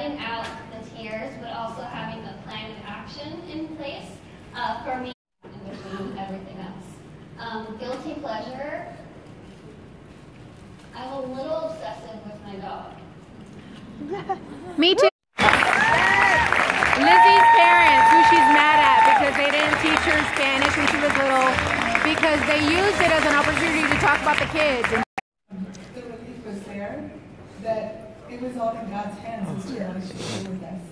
letting out the tears, but also having a plan of action in place for me in between everything else. Guilty pleasure, I'm a little obsessive with my dog. Me too. Lizzie's parents, who she's mad at because they didn't teach her Spanish when she was little, because they used it as an opportunity to talk about the kids. The relief was there that it was all in God's hands as to what she was doing with us.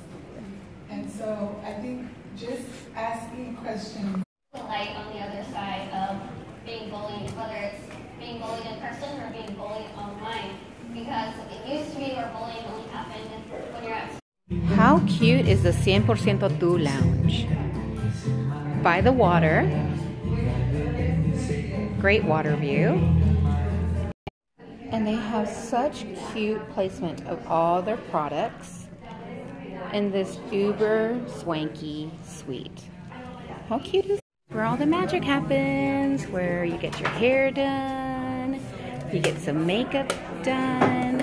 And so I think just asking questions. The light on the other side of being bullied, whether it's being bullied in person or being bullied online, because it used to be where bullying only happened when you're at school. How cute is the 100% Tu Lounge? By the water. Great water view. And they have such cute placement of all their products in this uber swanky suite. How cute is it? Where all the magic happens, where you get your hair done, you get some makeup done.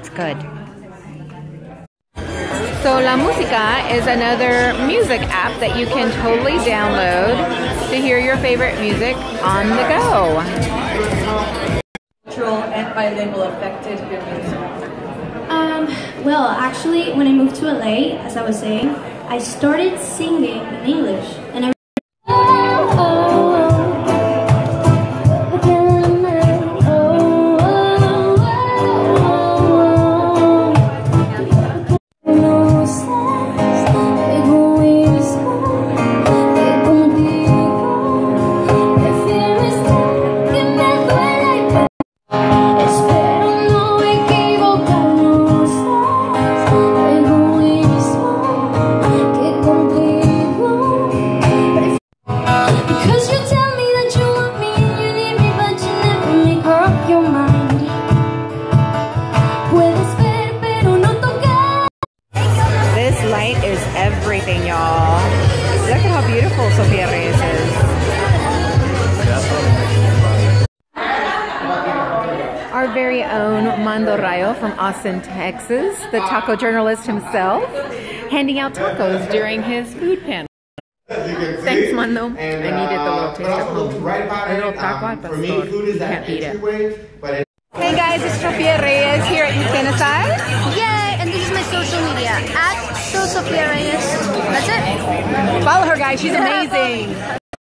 It's good. So La Musica is another music app that you can totally download to hear your favorite music on the go. Cultural and bilingual affected your music? Well, actually, when I moved to LA, as I was saying, I started singing in English, and I everything, y'all. Look at how beautiful Sofia Reyes is. Our very own Mando Rayo from Austin, Texas, the taco journalist himself, handing out tacos during his food panel. Thanks, Mando. And, I needed the little taste of home. A little taco al pastor. You can't beat it. Hey guys, it's Sofia Reyes here at Hispanicize. Yay! And this is my social media, @SoSofiaReyes. That's it. Follow her, guys. She's amazing.